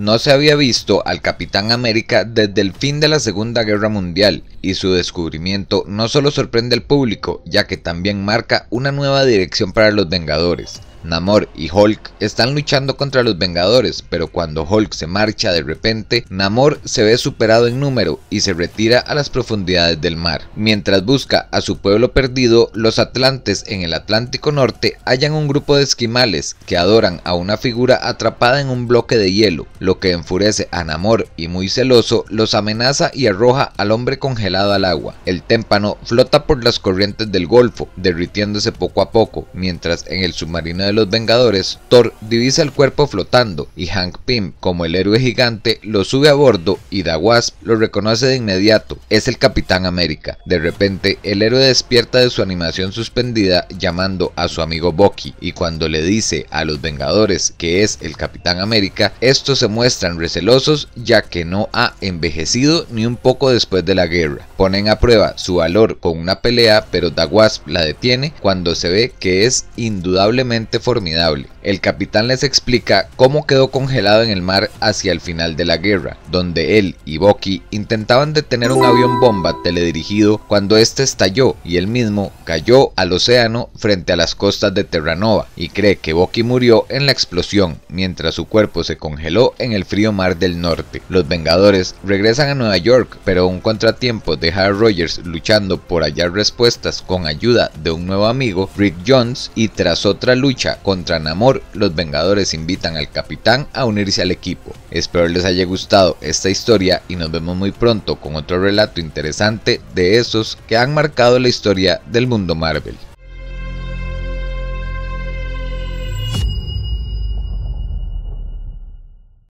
No se había visto al Capitán América desde el fin de la Segunda Guerra Mundial, y su descubrimiento no solo sorprende al público, ya que también marca una nueva dirección para los Vengadores. Namor y Hulk están luchando contra los Vengadores, pero cuando Hulk se marcha de repente, Namor se ve superado en número y se retira a las profundidades del mar. Mientras busca a su pueblo perdido, los atlantes en el Atlántico Norte hallan un grupo de esquimales que adoran a una figura atrapada en un bloque de hielo, lo que enfurece a Namor y, muy celoso, los amenaza y arroja al hombre congelado al agua. El témpano flota por las corrientes del Golfo, derritiéndose poco a poco, mientras en el submarino de los Vengadores, Thor divisa el cuerpo flotando y Hank Pym, como el héroe gigante, lo sube a bordo y The Wasp lo reconoce de inmediato. Es el Capitán América. De repente, el héroe despierta de su animación suspendida llamando a su amigo Bucky, y cuando le dice a los Vengadores que es el Capitán América, estos se muestran recelosos ya que no ha envejecido ni un poco después de la guerra. Ponen a prueba su valor con una pelea, pero The Wasp la detiene cuando se ve que es indudablemente formidable. El capitán les explica cómo quedó congelado en el mar hacia el final de la guerra, donde él y Bucky intentaban detener un avión bomba teledirigido cuando este estalló y él mismo cayó al océano frente a las costas de Terranova, y cree que Bucky murió en la explosión mientras su cuerpo se congeló en el frío mar del norte. Los Vengadores regresan a Nueva York, pero un contratiempo deja a Rogers luchando por hallar respuestas con ayuda de un nuevo amigo, Rick Jones, y tras otra lucha contra Namor, los Vengadores invitan al capitán a unirse al equipo. Espero les haya gustado esta historia y nos vemos muy pronto con otro relato interesante de esos que han marcado la historia del mundo Marvel.